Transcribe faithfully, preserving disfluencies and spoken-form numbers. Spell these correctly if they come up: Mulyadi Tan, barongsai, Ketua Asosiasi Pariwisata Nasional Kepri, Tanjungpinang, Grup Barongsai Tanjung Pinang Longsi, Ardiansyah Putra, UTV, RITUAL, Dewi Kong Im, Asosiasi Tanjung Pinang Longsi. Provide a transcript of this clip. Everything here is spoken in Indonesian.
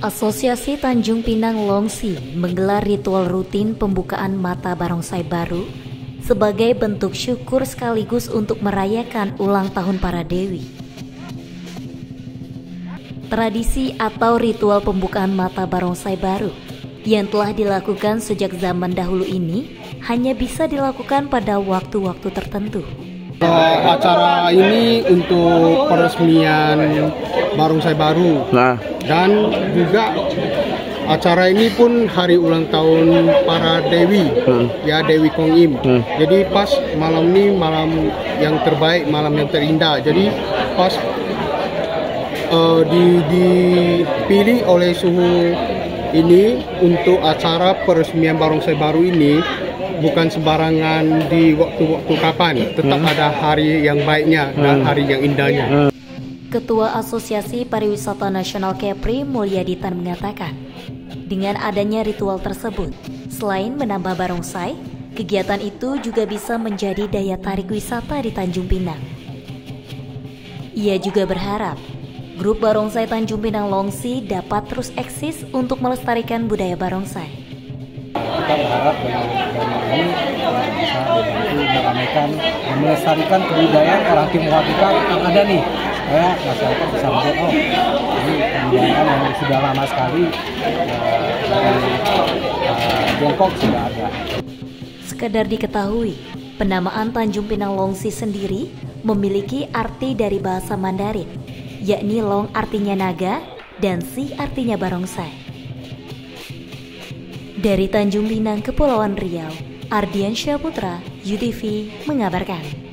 Asosiasi Tanjung Pinang Longsi menggelar ritual rutin pembukaan mata barongsai baru sebagai bentuk syukur sekaligus untuk merayakan ulang tahun para dewi. Tradisi atau ritual pembukaan mata barongsai baru yang telah dilakukan sejak zaman dahulu ini hanya bisa dilakukan pada waktu-waktu tertentu. Uh, acara ini untuk peresmian barongsai baru. Nah. Dan juga acara ini pun hari ulang tahun para dewi, hmm. ya Dewi Kong Im. Hmm. Jadi pas malam ini malam yang terbaik, malam yang terindah. Jadi pas uh, di, dipilih oleh suhu ini untuk acara peresmian barongsai baru ini bukan sembarangan di waktu-waktu kapan, tetap hmm. ada hari yang baiknya hmm. dan hari yang indahnya. Hmm. Ketua Asosiasi Pariwisata Nasional Kepri, Mulyadi Tan, mengatakan, dengan adanya ritual tersebut, selain menambah barongsai, kegiatan itu juga bisa menjadi daya tarik wisata di Tanjung Pinang. Ia juga berharap Grup Barongsai Tanjung Pinang Longsi dapat terus eksis untuk melestarikan budaya barongsai. Kita berharap dengan ini bisa meramaikan dan melestarikan kebudayaan orang Tionghoa kita yang ada nih. Ya, masyarakat bisa melihat, oh, ini kebudayaan yang sudah lama sekali uh, dari uh, Tiongkok sudah ada. Sekedar diketahui, penamaan Tanjung Pinang Longsi sendiri memiliki arti dari bahasa Mandarin, yakni long artinya naga dan si artinya barongsai. Dari Tanjung Pinang, Kepulauan Riau, Ardiansyah Putra, U T V mengabarkan.